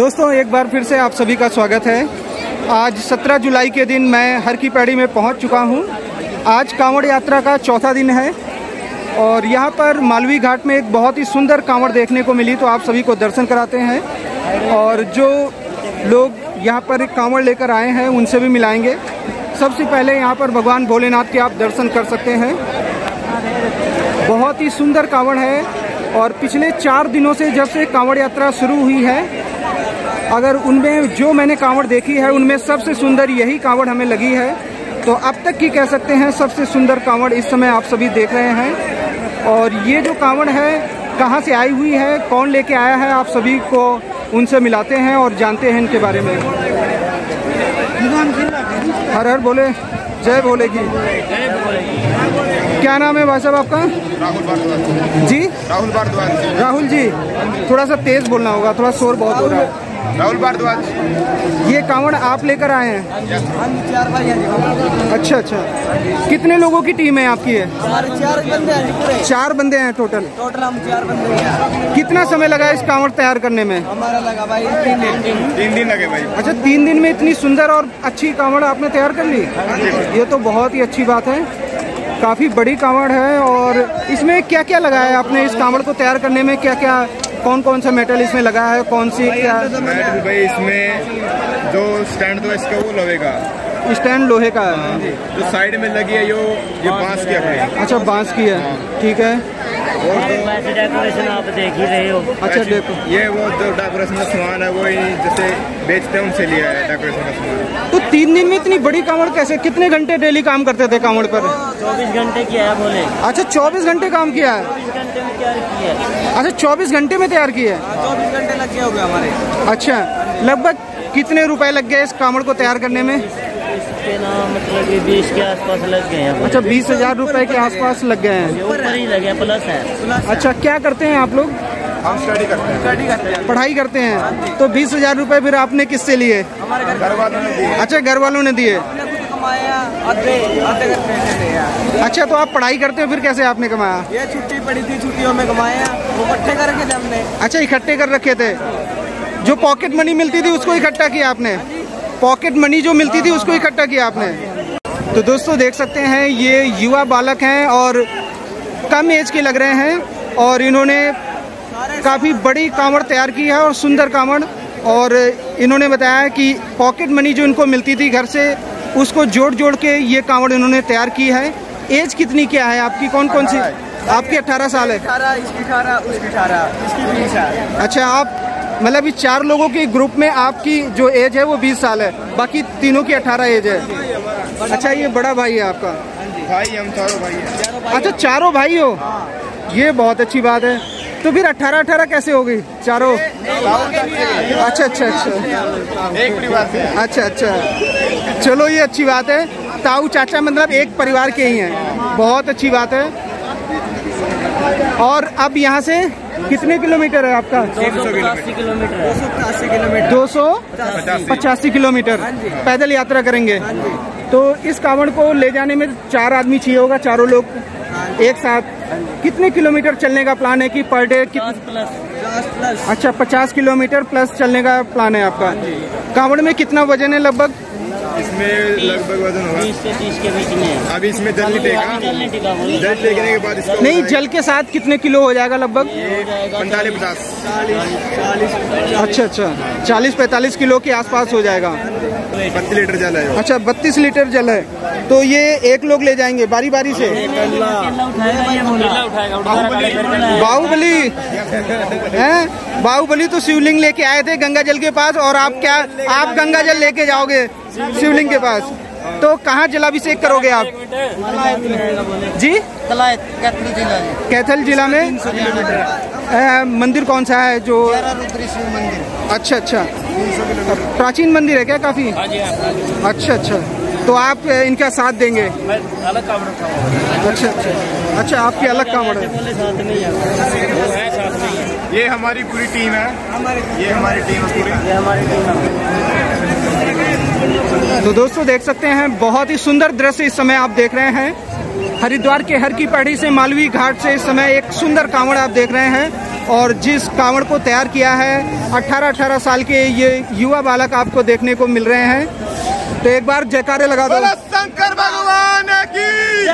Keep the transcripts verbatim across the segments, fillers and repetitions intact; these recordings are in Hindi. दोस्तों एक बार फिर से आप सभी का स्वागत है। आज सत्रह जुलाई के दिन मैं हर की पैड़ी में पहुंच चुका हूं। आज कांवड़ यात्रा का चौथा दिन है और यहां पर मालवीय घाट में एक बहुत ही सुंदर कांवड़ देखने को मिली, तो आप सभी को दर्शन कराते हैं और जो लोग यहां पर एक कांवड़ लेकर आए हैं उनसे भी मिलाएंगे। सबसे पहले यहाँ पर भगवान भोलेनाथ के आप दर्शन कर सकते हैं। बहुत ही सुंदर कांवड़ है और पिछले चार दिनों से जब से कांवड़ यात्रा शुरू हुई है, अगर उनमें जो मैंने कांवड़ देखी है उनमें सबसे सुंदर यही कांवड़ हमें लगी है, तो अब तक की कह सकते हैं सबसे सुंदर कांवड़ इस समय आप सभी देख रहे हैं। और ये जो कांवड़ है कहाँ से आई हुई है, कौन लेके आया है, आप सभी को उनसे मिलाते हैं और जानते हैं इनके बारे में। हर हर बोले, जय भोले की। क्या नाम है भाई साहब आपका? राहुल भारद्वाज जी। राहुल भारद्वाज। राहुल जी थोड़ा सा तेज बोलना होगा, थोड़ा शोर बहुत हो रहा है। राहुल भारद्वाज, ये कांवड़ आप लेकर आए हैं? अच्छा अच्छा, कितने लोगों की टीम है आपकी है? चार बंदे हैं। चार बंदे हैं टोटल? टोटल हम चार बंदे हैं। कितना समय लगा इस कांवड़ तैयार करने में? हमारा लगा भाई तीन दिन। तीन दिन लगे भाई? अच्छा, तीन दिन में इतनी सुंदर और अच्छी कांवड़ आपने तैयार कर ली, ये तो बहुत ही अच्छी बात है। काफ़ी बड़ी कांवड़ है और इसमें क्या क्या लगाया है आपने? इस कांवड़ को तैयार करने में क्या क्या, कौन कौन सा मेटल इसमें लगा है, कौन सी क्या? मेटल भाई इसमें जो स्टैंड था इसका वो लोहे का स्टैंड, लोहे का है। जो साइड में लगी है यो ये बांस की है। अच्छा, बांस की है, ठीक है। और डेकोरेशन आप देख ही रहे हो। अच्छा देखो, ये वो जो डेकोरेशन का सामान है वो जैसे बेचते हैं उनसे लिया है डेकोरेशन का सामान। तो तीन दिन में इतनी बड़ी कांवड़ कैसे, कितने घंटे डेली काम करते थे कांवड़ पर? चौबीस घंटे किया है बोले। अच्छा, चौबीस घंटे काम किया है। चौबीस घंटे में तैयार किया है। अच्छा, चौबीस घंटे में तैयार किया है। चौबीस घंटे लग गए हो गए हमारे। अच्छा, लगभग कितने रुपए लग गए इस कांवड़ को तैयार करने में? इसके नाम मतलब कि बीस के आसपास लग गए हैं। अच्छा, बीस हजार रुपए के आसपास लग गए हैं। ऊपर ही लगे, प्लस है। अच्छा, क्या करते हैं आप लोग? हम स्टडी करते हैं। स्टडी करते हैं, पढ़ाई करते हैं। तो बीस हजार रुपए फिर आपने किससे लिए? हमारे घर वालों ने दिए। अच्छा, घर वालों ने दिए। अच्छा, तो आप पढ़ाई करते हो, फिर कैसे आपने कमाया? ये छुट्टी पड़ी थी, छुट्टियों में कमाया, वो इकट्ठे कर रखे थे हमने। अच्छा, इकट्ठे कर रखे थे, जो पॉकेट मनी मिलती थी उसको इकट्ठा किया आपने? पॉकेट मनी जो मिलती थी उसको इकट्ठा किया आपने। तो दोस्तों देख सकते हैं ये युवा बालक हैं और कम एज के लग रहे हैं और इन्होंने काफ़ी बड़ी कांवड़ तैयार की है और सुंदर कांवड़। और इन्होंने बताया कि पॉकेट मनी जो इनको मिलती थी घर से उसको जोड़ जोड़ के ये कांवड़ इन्होंने तैयार की है। एज कितनी क्या है आपकी, कौन कौन सी? आपकी अट्ठारह साल है? अच्छा, आप मतलब ये चार लोगों के ग्रुप में आपकी जो एज है वो बीस साल है, बाकी तीनों की अठारह एज है। अच्छा, ये बड़ा भाई है आपका? भाई, हम चारों भाई हैं। अच्छा, चारों भाई हो, ये बहुत अच्छी बात है। तो फिर अठारह अठारह कैसे हो गई चारों? अच्छा अच्छा अच्छा, एक परिवार से। अच्छा अच्छा, चलो ये अच्छी बात है। ताऊ चाचा मतलब एक परिवार के ही हैं, बहुत अच्छी बात है। और अब यहाँ से कितने किलोमीटर है आपका? दो सौ पचासी किलोमीटर। दो सौ पचासी किलोमीटर पैदल यात्रा करेंगे। तो इस कांवड़ को ले जाने में चार आदमी चाहिए होगा, चारों लोग एक साथ। कितने किलोमीटर चलने का प्लान है कि पर डे? पचास प्लस। अच्छा, पचास किलोमीटर प्लस चलने का प्लान है आपका। कांवड़ में कितना वजन है लगभग? इसमें लगभग वजन होगा बीस से तीस के बीच में। अभी इसमें जल टेका, जल टेकने के बाद इसका नहीं, जल के साथ कितने किलो हो जाएगा लगभग? पैंतालीस पचास। अच्छा अच्छा, चालीस पैंतालीस किलो के आसपास हो जाएगा। बत्तीस लीटर जल है। अच्छा, बत्तीस लीटर जल है। तो ये एक लोग ले जाएंगे बारी बारी से? बाहुबली है, बाहुबली तो शिवलिंग लेके आए थे गंगा जल के पास, और आप क्या आप गंगा जल लेके जाओगे शिवलिंग के पास? तो कहाँ जलाभिषेक करोगे आप जी? कैथल जिला में। आ, मंदिर कौन सा है जो? अच्छा अच्छा, प्राचीन मंदिर है क्या काफी? अच्छा अच्छा, तो आप इनका साथ देंगे? अलग कांवड़। अच्छा अच्छा अच्छा, आपकी अलग कांवड़ है। ये हमारी पूरी टीम है, ये हमारी टीम पूरी। तो दोस्तों देख सकते हैं बहुत ही सुंदर दृश्य इस समय आप देख रहे हैं। हरिद्वार के हर की पैड़ी से, मालवीय घाट से इस समय एक सुंदर कांवड़ आप देख रहे हैं और जिस कांवड़ को तैयार किया है अठारह अठारह साल के ये युवा बालक आपको देखने को मिल रहे हैं। तो एक बार जयकारे लगा दो, शंकर भगवान की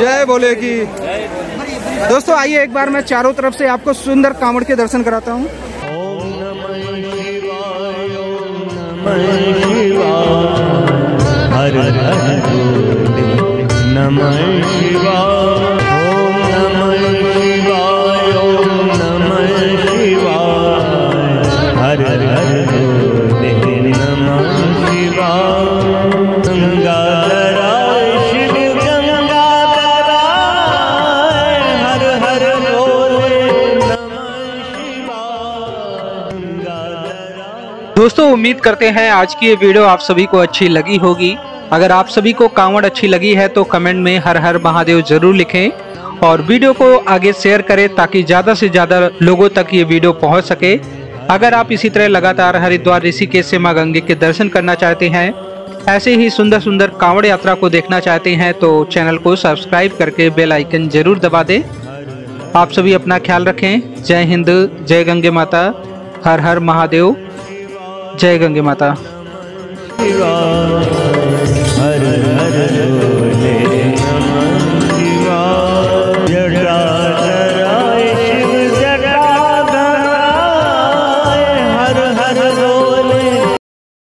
जय बोले की। दोस्तों आइए एक बार मैं चारों तरफ से आपको सुंदर कांवड़ के दर्शन कराता हूँ। दोस्तों उम्मीद करते हैं आज की ये वीडियो आप सभी को अच्छी लगी होगी। अगर आप सभी को कांवड़ अच्छी लगी है तो कमेंट में हर हर महादेव जरूर लिखें और वीडियो को आगे शेयर करें ताकि ज़्यादा से ज़्यादा लोगों तक ये वीडियो पहुंच सके। अगर आप इसी तरह लगातार हरिद्वार ऋषिकेश से मां गंगे के दर्शन करना चाहते हैं, ऐसे ही सुंदर सुंदर कांवड़ यात्रा को देखना चाहते हैं तो चैनल को सब्सक्राइब करके बेल आइकन जरूर दबा दें। आप सभी अपना ख्याल रखें। जय हिंद, जय गंगे माता, हर हर महादेव, जय गंगे माता।